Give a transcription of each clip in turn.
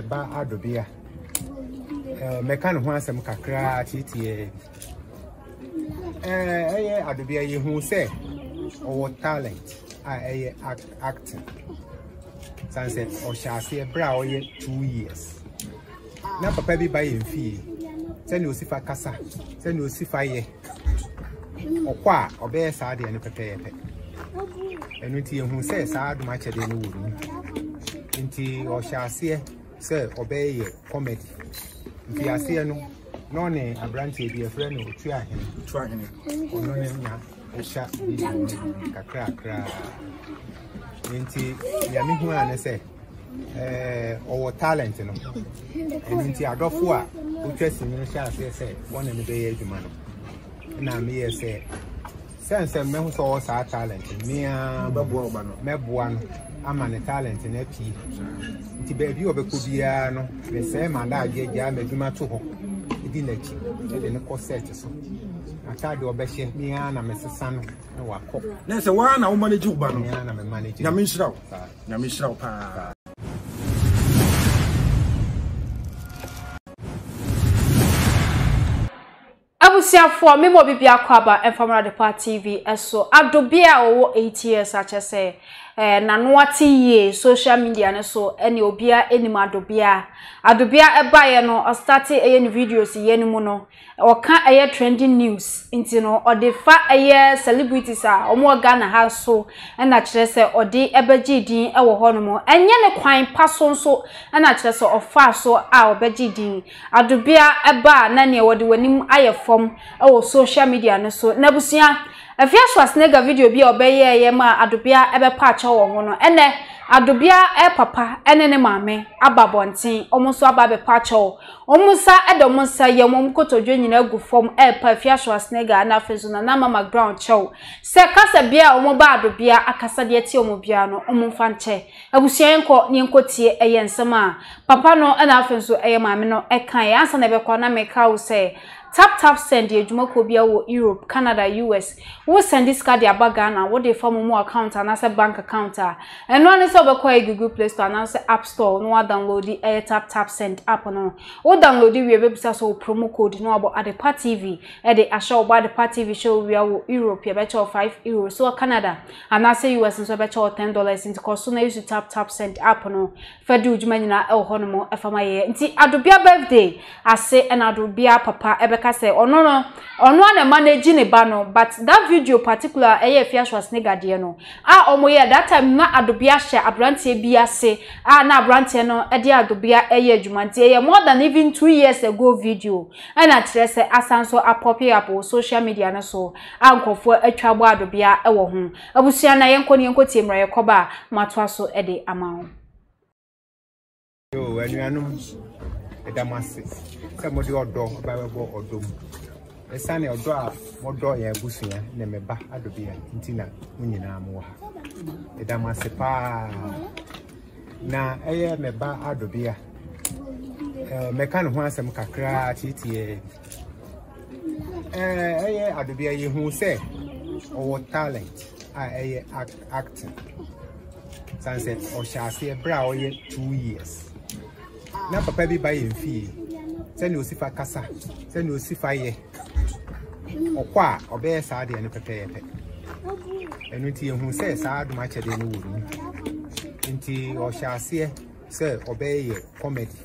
Ba Adobea mekan ho asem kakra titie Adobea ye hu se o talent I acting sanse o shase bra o ye 2 years na papa bi ba ye fi se ne osifa kasa se ne osifa ye okwa obe sa de ne pepepe enu ti ye hu se sa aduma chede ne woru nti o shase sir, obey your comedy. If you are seeing no name, a branch will be a friend who try him, or no name, a sharp, a crack, Inti, Yamihu, and I say, or talent, and Inti Adolfua, who dressed in your shaft, say, one in the day, age man. And I may say, Sense and Memus all our talent, me, Mebuan. I'm a talent in a key. The baby of a Kubiano, the same and I get Yam and Dumatuho. It didn't a corset. I tried to obey me and Mr. San. No, that's a one. I'll manage you, Banana, and I'm a manager. Yamishrao. For me, will be and from Adepa TV, and so Adobea or 8 years, such as say, and Nanwati social media, and so any Obia, any Madobea. Adobea a buyer no, or starting any videos, any mono, or can't air trending news, into no, or the fat air celebrities are, or more Ghana house so, and that just say, or the Ebejidin, our honor, and yen a crime pass on so, and that just or fast so, our Bejidin. Adobea a bar, nanny, or the winning eye form. Our social media and so Nebusia Afia Schwarzenegger video be obey yema Adobea ebe patch or mono ene Adobea papa ene mame ababontin omuso ababe patch or omusa edomusa yemom koto jonyina gu form pa Afia Schwarzenegger na afezo na Nana Ama MCbrown chew se kasa bia omoba Adobea akasa de tie omobia no omfa nche abusia enko ne enkotie eyensema papa no na afezo mame no ekan ya ansa na beko na meka wo se Tap Tap Send ye juma kobia wo Europe, Canada, US. Wo send this card ya bagana, wo dey form mo account and as a bank account. And one is over kwa Google Play Store and as App Store no download the Tap Tap Send app no. Wo download we be bisa so promo code no about Adepa TV. E dey asha about Adepa TV show we are wo Europe ya betcha €5 so Canada and as US so betcha $10 into cause so na use Tap Tap Send app no. Fedu juma nyina e ho no mo e fama ye. Nti Adobea birthday ase and Adobea papa ebe or no one managing a banner, but that video particular Afia Schwarzenegger diano. Ah, omoya that time na Adobea share a brandy beer say, ah, na brandy no, a dear Adobea a year jumantia more than even 2 years ago video. And I dress a sanso a poppy up or social media and so uncle for a trouble Adobea a woman. I will see an uncle Tim Rayakoba, Matwaso Eddie Amount. Oh, and you know. Somebody or dog, Bible or doom. A sunny or draft, more door, a bushing, name a back Adobea, Tina, Munina Moa. The Damasipa. Now, I am a bar Adobea. Mekan wants some cacra, titi. Adobea, you who say, or talent, I acting. Sunset or shall see a brow, 2 years. Na papa bi ba yen fi se ne osifa kasa se ne osifa ye okwa obe sa de ne pepepe enu ti ehun se sa aduma chede ne woru nti o sha ase se obe ye comedy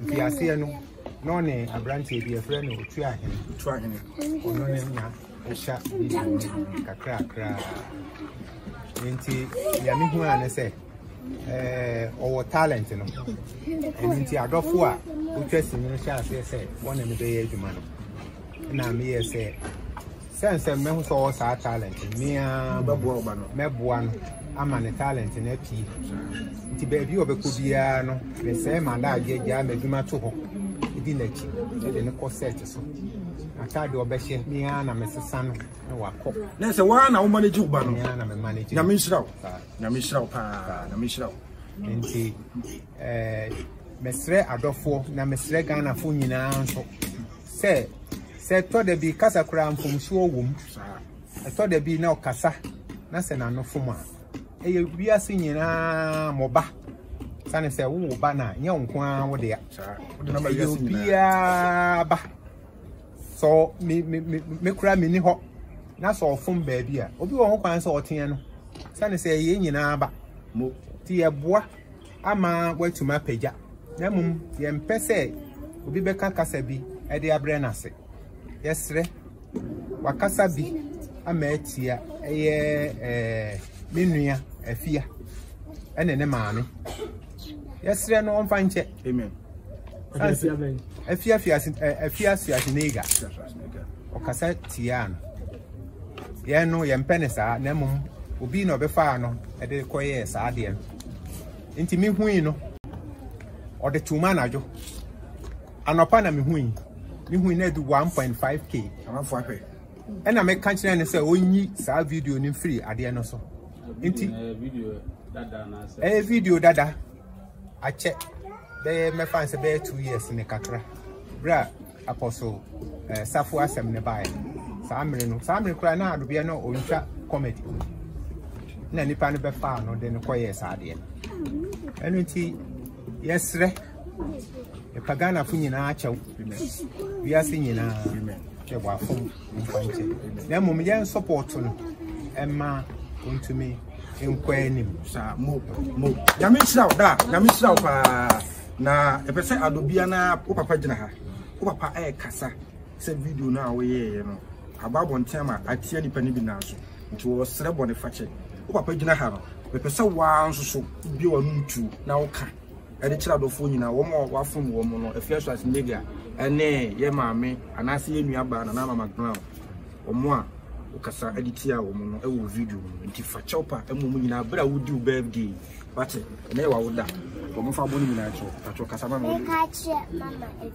bi ase no no ne abrante bi e friend o tu ahen o no ne na o sha bi kakra nti Yamihu an se or talent, and into Adolfua, who dressed in your shaft, say, one in the day, age man. And I may say, Sense and Memus all our talent, me, Mebuan, I'm a talent in a key. The baby of a Kubiano, the same and I get Yam and Dumatuho. It didn't let you, corset. I tried to obey me and Mr. San. No, that's a one. I'll manage you, Banana, and manager. Yamishrao. And see, Mestre Adolfo, Namestre Gana Funina. Say, thought there be Casa Cram from Show Womb. I thought there be no Casa. Nothing, I know Fuma. We are singing Moba. Sunny say, oh, banner, young one with the App. So, me cry me hot. That's all from baby. Obi won't answer or Tiano. Sunny say, yin yaba. Mo, dear boy, I'm a way to my page. Namum, the empese, Obi Becca Cassabi, at the Abrenase. Yes, sir. Wakasabi, I met here a minia, a fear, and then a mammy. Yes, sir, no one fine check. Amen. A fear, a fierce nigger, or Cassatian. Yan no yan penisa, Nemum, will be no befano, a de coyes, adian. Intimim huino, or the two manager. An opana me huin. You will do 1.5K. And I make country and say, oh, you saw video in free at the end or so. A video that I check. They may find a bear 2 years in the Catra. Bra, Apostle, Safua Sam nearby. Sam require now to be an old comedy. Nanny Panabe found or then a quiet idea. And yes, sir. A Pagana Funina Chow. We are singing now. Then, support Emma unto me in Quenim, sir. Move. Yamish na a person Adobiana, Papa Pagina, Papa Air Cassa, said video now, you know, about one time at Tiani Penibinas, which was Cerebon a fachet. Papa Pagina Harrow, the person wants to be on two now. And the child of phone now, one more waffle woman, a fierce as nigger, and nay, ye mammy, and I see you about Nana Ama McBrown, or more, Ocasa, Editia woman, a video, and if a chopper, a woman, I better would do birthday. But never would that. Come for women, I took Casama. Mamma, and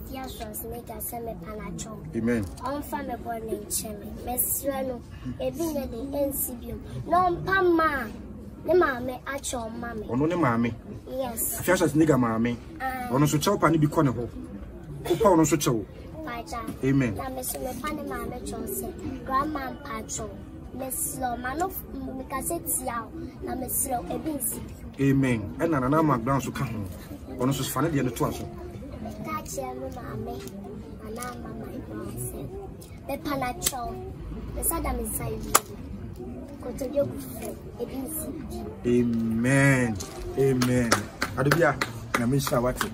Fiasras make a semi panacho. Amen. On family born in Chemi, Miss Reno, a vineyard in Sibiu, no Pama. The mammy, at your mammy. Or no, mammy. Yes. Just as nigger mammy. On a social panny be cornable. Upon a social. Amen. Now, Miss Panama, Johnson, Grandma Patrol, Miss Lomano, because it's yow, now Miss Low, a busy. Amen. And Nana Ama McBrown to come. On a society and the twasso. That's your mammy. And now, Mamma, the Panacho, the Saddam inside. Amen. Amen. Adobia, Namisha Wati.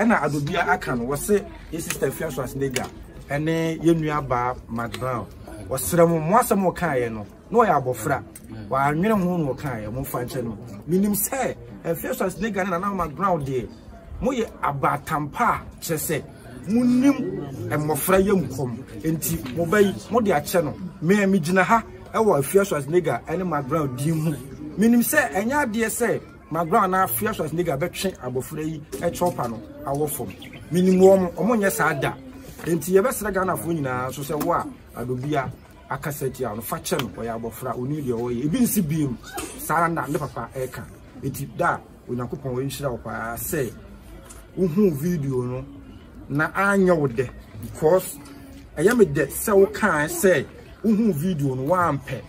Anna Adobia Akan was say, his sister Afia Schwarzenegger, and then Yemia Bar McBrown was Seramu Massamo Kayano, no Abofra, while Minamon Mokai, Mofa General. Minim say, Afia Schwarzenegger and Nana Ama McBrown dear. Moye Abatampa, Chese, Munim and Mofrayum come, and T. Mobile Modia Channel, May Mijinaha. I was fierce as nigger and my brown dim. Meaning, say, and ya dear say, my brown are fierce as nigger, but chain above free a chopano, our form. Meaning warm among your sada. And to your best Lagana Funina, so say, wa, Adobia, a cassette on Fachen, or Abofra, who knew your way, a bincy beam, Saranda, never pa eka. It is that when a coupon will show up, I say, who video no, na I know de, because I am a dead so kind say. Video no one pe.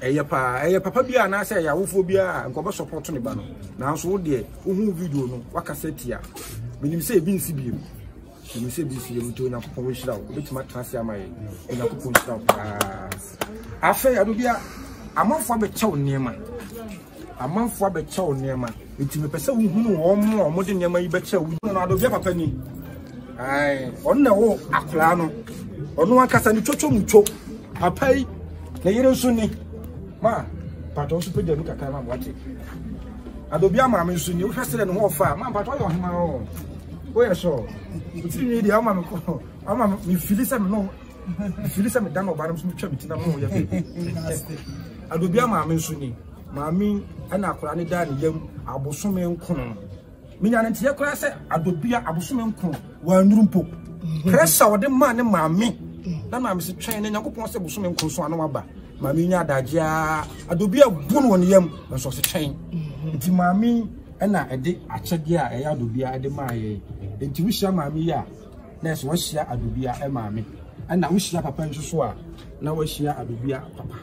Eya papa bia na say ya wofo bia nkobo support ne ba no. Na so de video no wakasetia. Minim say bi nsi biem. Minim say bi nsi biem to na kopo we shira o. Betima trans ya mai. Na kopo shira o. Afa ya do bia amanfo abechew niema. Amanfo abechew niema. Ntime pese wo hunu wo mo o mode niema yi bechew wo na do bia papa ni. Ai, on na wo akra no. Onu akasa ni chocho mucho apai na yire nso ni ma pato so pede nuka kana mwati Adobia maame nso ni uhwesere ne ho ofa ma pato yo hema o oya so utini dia ama me ko ama me filisa me no filisa me dano baram so me twa bitina mo ya fe Adobia maame nso ni maame ana akora ne da ne yam abosome nkono minya ne tie kora se Adobia abosome nkono wa nurumpo Pressure or the man and mammy. That mammy is training a couple of swimming consuanaba. Mammy, Daja, Adobia, boon one yam, and so train. It's mammy, and I did a chadia, a Adobia, and my intuition, mammy. That's what she Adobia and mammy. And I wish ya papa and Joshua. Now, she Adobia, papa.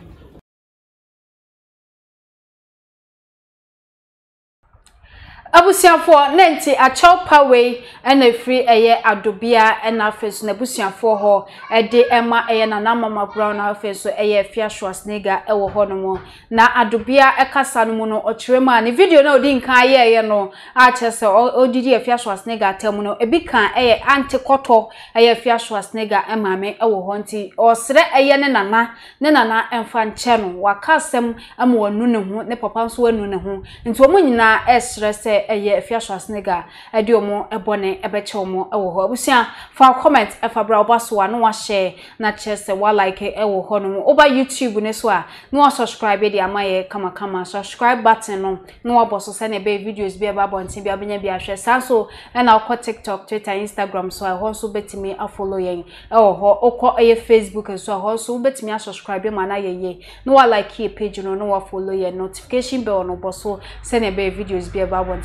Abusianfo nenti achaw pawe ena free eye Adobea ena face na abusianfo ho ede ema eye Nana Ama MCbrown na face so eye Afia Schwarzenegger ewo ho no na Adobea ekasa no mu no otrema ni video na odi nka aye no a chese odidi Afia Schwarzenegger atem no ebi kan eye antekoto eye Afia Schwarzenegger ema me ewo ho nti osre eye ne nana emfa nche no wakasem ema wanu ne ho ne papa nso wanu ne ho nti omo nyina esre se eye Afia Schwarzenegger edi omo ebone ebeche omo ewo ho abusia fa comment e fa bra obaso ano wa share na chese wa like ewo ho no oba YouTube ne so a no subscribe dia maye kama kama subscribe button no no oboso se na be videos bi eba bontin bi abenya bi ahwe sanso na okọ TikTok Twitter Instagram so ho so betimi a follow yen ewo ho okọ eye Facebook so ho so betimi a subscribe ma na yeye no wa like e page no no wa follow yen notification bell no oboso se na be videos bi eba bontin